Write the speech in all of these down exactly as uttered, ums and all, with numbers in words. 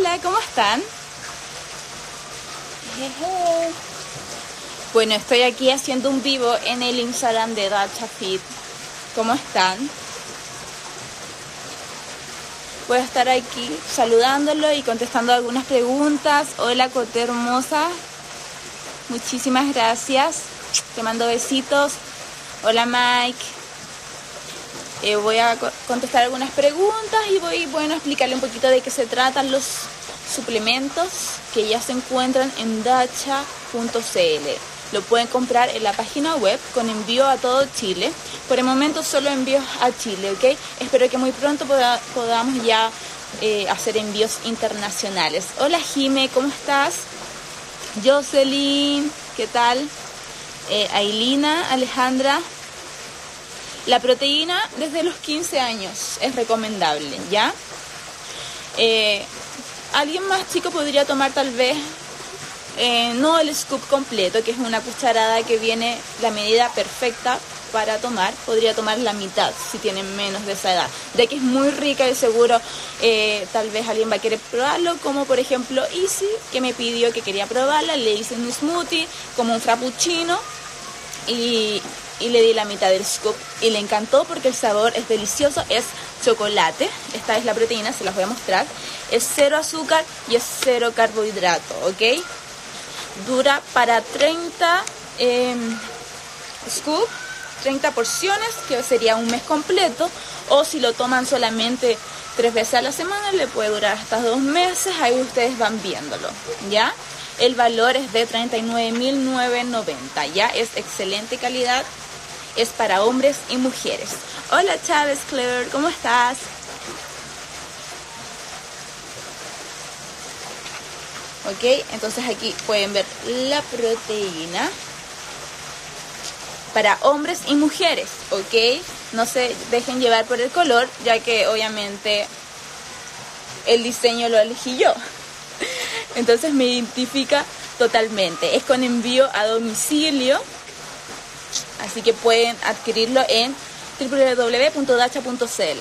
Hola, ¿cómo están? Bueno, estoy aquí haciendo un vivo en el Instagram de Dacha Fit. ¿Cómo están? Voy a estar aquí saludándolo y contestando algunas preguntas. Hola, Cote hermosa. Muchísimas gracias. Te mando besitos. Hola, Mike. Eh, voy a contestar algunas preguntas y voy bueno, a explicarle un poquito de qué se tratan los suplementos que ya se encuentran en dacha punto c l. Lo pueden comprar en la página web con envío a todo Chile. Por el momento solo envíos a Chile, ¿ok? Espero que muy pronto poda, podamos ya eh, hacer envíos internacionales. Hola Jime, ¿cómo estás? Jocelyn, ¿qué tal? Eh, Ailina, Alejandra. La proteína desde los quince años es recomendable, ¿ya? Eh, alguien más chico podría tomar tal vez, eh, no el scoop completo, que es una cucharada que viene la medida perfecta para tomar. Podría tomar la mitad si tienen menos de esa edad. De que es muy rica y seguro eh, tal vez alguien va a querer probarlo, como por ejemplo Izzy, que me pidió que quería probarla. Le hice un smoothie como un frappuccino y... y le di la mitad del scoop y le encantó porque el sabor es delicioso, es chocolate. Esta es la proteína, se las voy a mostrar. Es cero azúcar y es cero carbohidrato, ¿ok? Dura para treinta eh, scoop, treinta porciones, que sería un mes completo. O si lo toman solamente tres veces a la semana, le puede durar hasta dos meses. Ahí ustedes van viéndolo, ¿ya? El valor es de treinta y nueve mil novecientos noventa, ¿ya? Es excelente calidad. Es para hombres y mujeres. Hola Chávez Claire, ¿cómo estás? Ok, entonces aquí pueden ver la proteína para hombres y mujeres, ok. No se dejen llevar por el color, ya que obviamente el diseño lo elegí yo. Entonces me identifica totalmente. Es con envío a domicilio. Así que pueden adquirirlo en w w w punto dacha punto c l.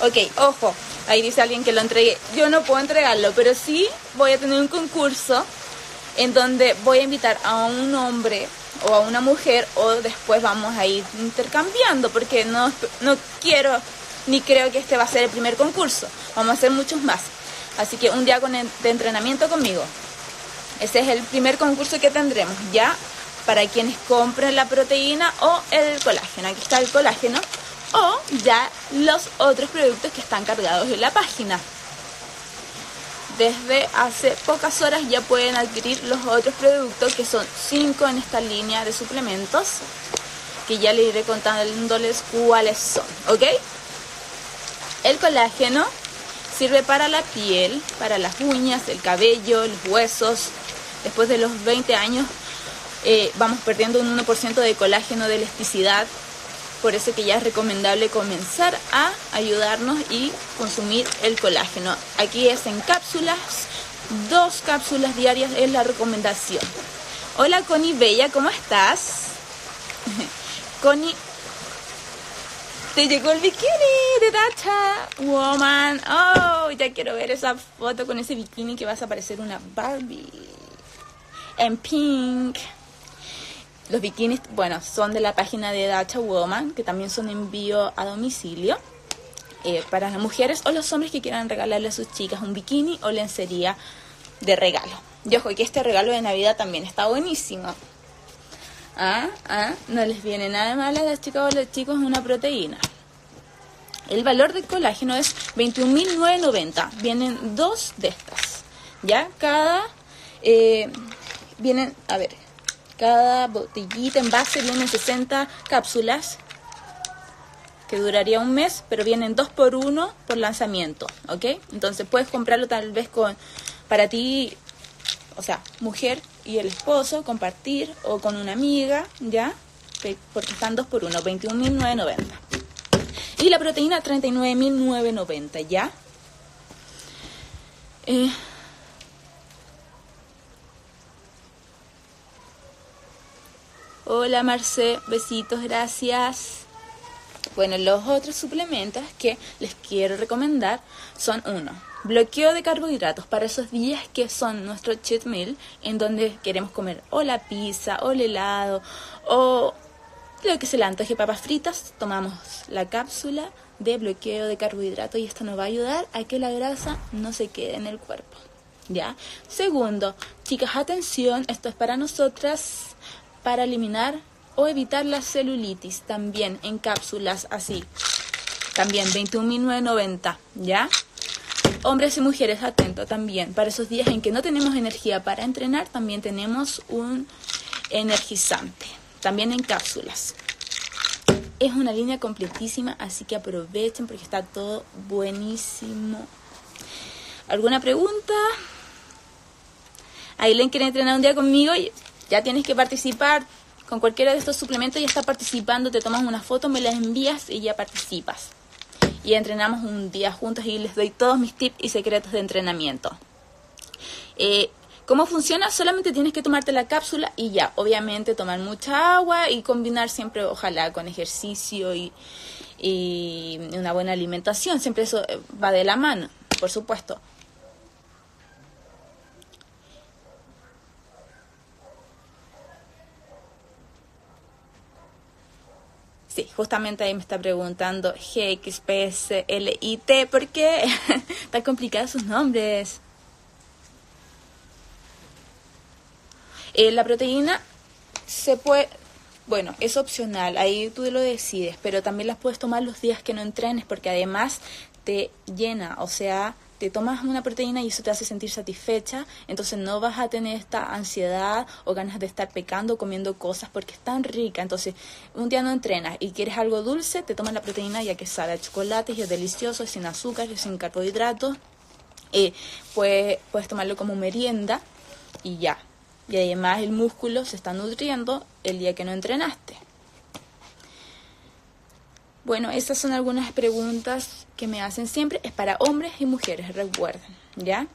Ok, ojo, ahí dice alguien que lo entregue. Yo no puedo entregarlo, pero sí voy a tener un concurso en donde voy a invitar a un hombre o a una mujer, o después vamos a ir intercambiando, porque no, no quiero ni creo que este va a ser el primer concurso. Vamos a hacer muchos más. Así que un día con el, de entrenamiento conmigo. Ese es el primer concurso que tendremos, ¿ya? Para quienes compren la proteína o el colágeno. Aquí está el colágeno. O ya los otros productos que están cargados en la página. Desde hace pocas horas ya pueden adquirir los otros productos, que son cinco en esta línea de suplementos, que ya les iré contándoles cuáles son, ¿ok? El colágeno sirve para la piel, para las uñas, el cabello, los huesos. Después de los veinte años eh, vamos perdiendo un uno por ciento de colágeno, de elasticidad. Por eso que ya es recomendable comenzar a ayudarnos y consumir el colágeno. Aquí es en cápsulas, dos cápsulas diarias es la recomendación. Hola Connie Bella, ¿cómo estás? Connie, te llegó el bikini de Dacha Woman. Oh, ya quiero ver esa foto con ese bikini, que vas a parecer una Barbie. En pink. Los bikinis, bueno, son de la página de Dacha Woman, que también son envío a domicilio eh, para las mujeres o los hombres que quieran regalarle a sus chicas un bikini o lencería de regalo. Y ojo, que este regalo de Navidad también está buenísimo. Ah, ah, no les viene nada mal a las chicas o a los chicos una proteína. El valor del colágeno es veintiún mil novecientos noventa. Vienen dos de estas, ¿ya? Cada... Eh, vienen, a ver, cada botellita, envase, vienen sesenta cápsulas, que duraría un mes, pero vienen dos por uno por lanzamiento, ¿ok? Entonces puedes comprarlo tal vez con, para ti, o sea, mujer y el esposo, compartir, o con una amiga, ¿ya? Porque están dos por uno, veintiún mil novecientos noventa. Y la proteína, treinta y nueve mil novecientos noventa, ¿ya? Eh... Hola Marce, besitos, gracias. Bueno, los otros suplementos que les quiero recomendar son uno, bloqueo de carbohidratos para esos días que son nuestro cheat meal, en donde queremos comer o la pizza o el helado o lo que se le antoje, papas fritas. Tomamos la cápsula de bloqueo de carbohidratos y esto nos va a ayudar a que la grasa no se quede en el cuerpo, ¿ya? Segundo, chicas, atención, esto es para nosotras, para eliminar o evitar la celulitis, también en cápsulas así, también veintiún mil novecientos noventa, ¿ya? Hombres y mujeres, atento también, para esos días en que no tenemos energía para entrenar, también tenemos un energizante, también en cápsulas. Es una línea completísima, así que aprovechen porque está todo buenísimo. ¿Alguna pregunta? ¿Ailén quiere entrenar un día conmigo? Ya tienes que participar con cualquiera de estos suplementos, ya está participando, te tomas una foto, me la envías y ya participas. Y entrenamos un día juntos y les doy todos mis tips y secretos de entrenamiento. Eh, ¿Cómo funciona? Solamente tienes que tomarte la cápsula y ya. Obviamente tomar mucha agua y combinar siempre, ojalá, con ejercicio y, y una buena alimentación. Siempre eso va de la mano, por supuesto. Sí, justamente ahí me está preguntando G X P S L I T, ¿por qué tan complicados sus nombres? Eh, la proteína se puede, bueno, es opcional, ahí tú lo decides, pero también las puedes tomar los días que no entrenes porque además te llena, o sea, te tomas una proteína y eso te hace sentir satisfecha, entonces no vas a tener esta ansiedad o ganas de estar pecando, comiendo cosas porque es tan rica. Entonces, un día no entrenas y quieres algo dulce, te tomas la proteína ya que sabe a chocolate y es delicioso, es sin azúcar, es sin carbohidratos, eh, pues, puedes tomarlo como merienda y ya. Y además el músculo se está nutriendo el día que no entrenaste. Bueno, esas son algunas preguntas que me hacen siempre. Es para hombres y mujeres, recuerden, ¿ya?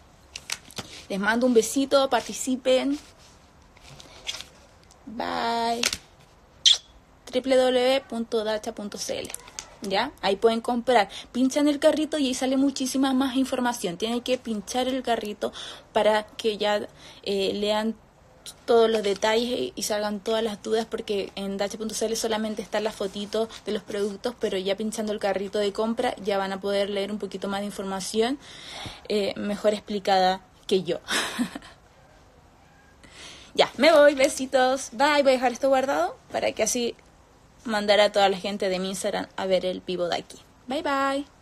Les mando un besito, participen. Bye. w w w punto dacha punto c l, ¿ya? Ahí pueden comprar. Pinchan el carrito y ahí sale muchísima más información. Tienen que pinchar el carrito para que ya eh, lean todos los detalles y salgan todas las dudas, porque en dacha punto c l solamente están las fotitos de los productos, pero ya pinchando el carrito de compra ya van a poder leer un poquito más de información eh, mejor explicada que yo. Ya, me voy, besitos, bye. Voy a dejar esto guardado para que así mandara a toda la gente de mi Instagram a ver el vivo de aquí. Bye bye.